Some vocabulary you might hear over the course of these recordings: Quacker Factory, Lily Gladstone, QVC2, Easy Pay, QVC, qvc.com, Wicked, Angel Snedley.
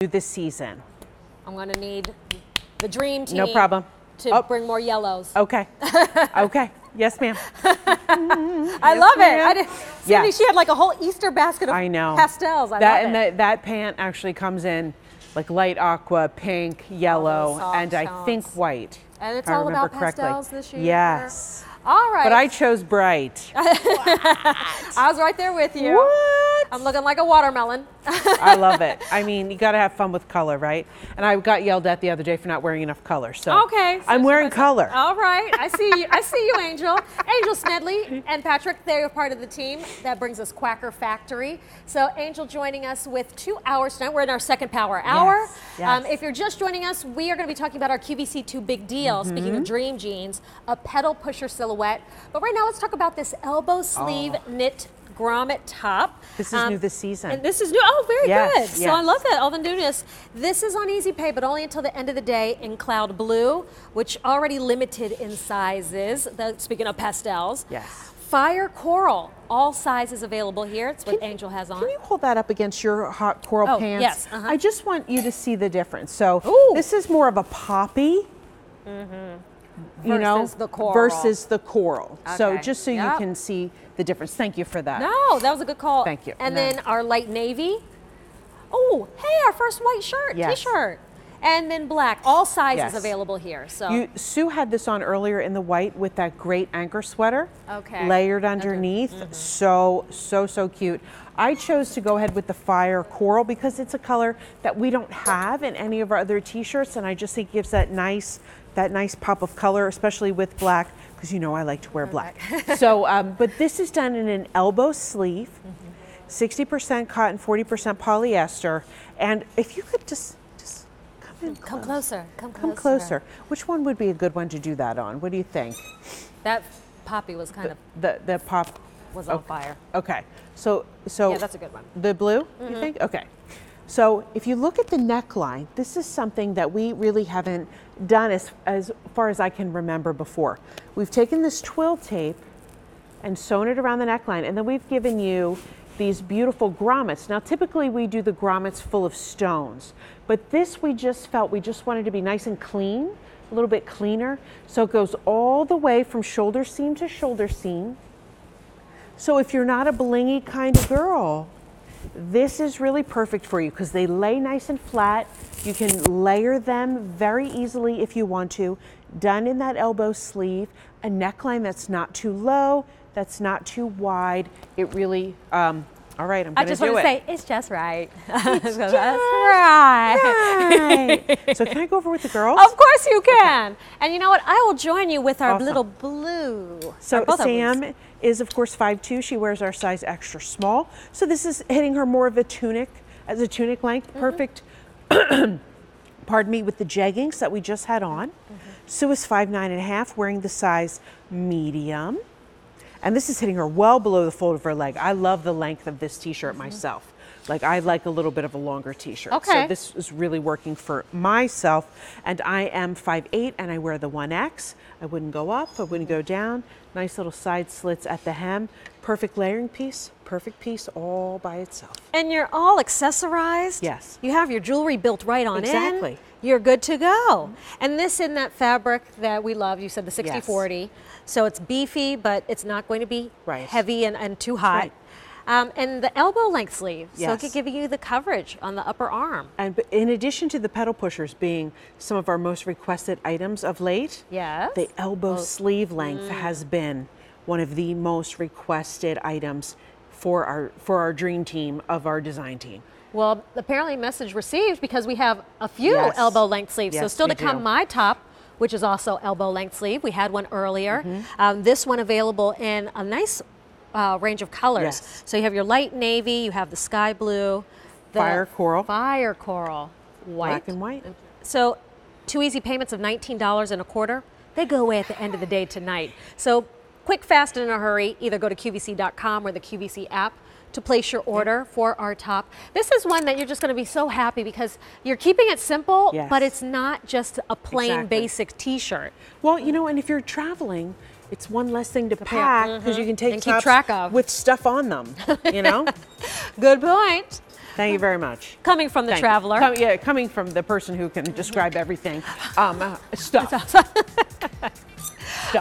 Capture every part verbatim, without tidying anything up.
This season. I'm going to need the dream team. No problem. To oh. bring more yellows. Okay. Okay. Yes, ma'am. I yes, love it. I did, Sandy, yeah. She had like a whole Easter basket of I know. pastels. I that, love and it. The, that pant actually comes in like light aqua, pink, yellow, oh, and tones. I think white. And it's all about correctly. pastels this year. Yes. All right. But I chose bright. I was right there with you. What? I'm looking like a watermelon. I love it. I mean, you got to have fun with color, right? And I got yelled at the other day for not wearing enough color. So okay. So I'm wearing color. All right. I see you. I see you, Angel. Angel Snedley and Patrick, they're part of the team. That brings us Quacker Factory. So Angel joining us with two hours tonight. We're in our second power hour. Yes. Yes. Um, if you're just joining us, we are going to be talking about our Q V C two big deal. Mm-hmm. Speaking of dream jeans, a pedal pusher silhouette. But right now, let's talk about this elbow sleeve oh. knit grommet top. This is um, new this season. And this is new. Oh, very yes, good. Yes. So I love that, all the newness. This is on Easy Pay, but only until the end of the day in cloud blue, which already limited in sizes. The, speaking of pastels. Yes. Fire coral, all sizes available here. It's what can, Angel has on. Can you hold that up against your hot coral oh, pants? Yes. Uh-huh. I just want you to see the difference. So Ooh. this is more of a poppy. Mm-hmm. Versus you know, the coral. Versus the coral. Okay. So just so yep. you can see the difference. Thank you for that. No, that was a good call. Thank you. And no. then our light navy. Oh, hey, our first white shirt, yes. t-shirt. And then black, all sizes yes. available here. So you, Sue had this on earlier in the white with that great anchor sweater. Okay. Layered underneath. Mm-hmm. So, so, so cute. I chose to go ahead with the fire coral because it's a color that we don't have in any of our other t-shirts, and I just think it gives that nice that nice pop of color, especially with black, because you know I like to wear black. So, um, but this is done in an elbow sleeve, sixty percent mm-hmm. cotton, forty percent polyester, and if you could just, just come in close. Come closer, come closer. Come closer. Which one would be a good one to do that on? What do you think? That poppy was kind the, of... The, the pop... was on okay. fire. Okay, so... so yeah, that's a good one. The blue, mm-hmm. you think? Okay. So if you look at the neckline, this is something that we really haven't done as, as far as I can remember before. We've taken this twill tape and sewn it around the neckline, and then we've given you these beautiful grommets. Now typically we do the grommets full of stones, but this we just felt we just wanted to be nice and clean, a little bit cleaner. So it goes all the way from shoulder seam to shoulder seam. So if you're not a blingy kind of girl, this is really perfect for you because they lay nice and flat. You can layer them very easily if you want to. Done in that elbow sleeve, a neckline that's not too low, that's not too wide. It really, um, all right, I'm going to do it. I just want to say, it's just right. It's just right. right. So can I go over with the girls? Of course you can. Okay. And you know what? I will join you with our awesome. little blue. So Sam is of course five two. She wears our size extra small. So this is hitting her more of a tunic, as a tunic length. Mm-hmm. Perfect, pardon me, with the jeggings that we just had on. Mm-hmm. Sue is five nine and a half, wearing the size medium. And this is hitting her well below the fold of her leg. I love the length of this t-shirt mm-hmm. myself. Like I like a little bit of a longer t-shirt. Okay. So this is really working for myself. And I am five eight and I wear the one X. I wouldn't go up, I wouldn't go down. Nice little side slits at the hem. Perfect layering piece, perfect piece all by itself. And you're all accessorized. Yes. You have your jewelry built right on exactly. in. Exactly. You're good to go. And this in that fabric that we love, you said the sixty forty. Yes. So it's beefy, but it's not going to be right. heavy and, and too hot. Right. Um, and the elbow length sleeve, yes. so it could give you the coverage on the upper arm. And in addition to the pedal pushers being some of our most requested items of late, yes. the elbow oh. sleeve length mm. has been one of the most requested items for our, for our dream team of our design team. Well, apparently message received because we have a few yes. elbow length sleeves. Yes, so still to come do. my top, which is also elbow length sleeve. We had one earlier. Mm-hmm. um, this one available in a nice Uh, range of colors. Yes. So you have your light navy, you have the sky blue, the fire coral, fire coral, white, black and white. So two easy payments of nineteen dollars and a quarter. They go away at the end of the day tonight. So quick, fast, and in a hurry. Either go to Q V C dot com or the Q V C app to place your order yep. for our top. This is one that you're just going to be so happy because you're keeping it simple, yes. but it's not just a plain exactly. basic t-shirt. Well, you know, and if you're traveling, it's one less thing to, to pack because mm-hmm. you can take and keep track of with stuff on them, you know? Good point. Thank you very much. Coming from the Thank traveler. Com yeah, coming from the person who can describe everything. Um, uh, stuff. stuff.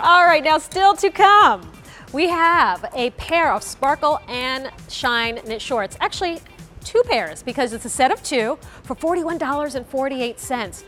All right, now still to come, we have a pair of Sparkle and Shine knit shorts. Actually, two pairs because it's a set of two for forty-one dollars and forty-eight cents.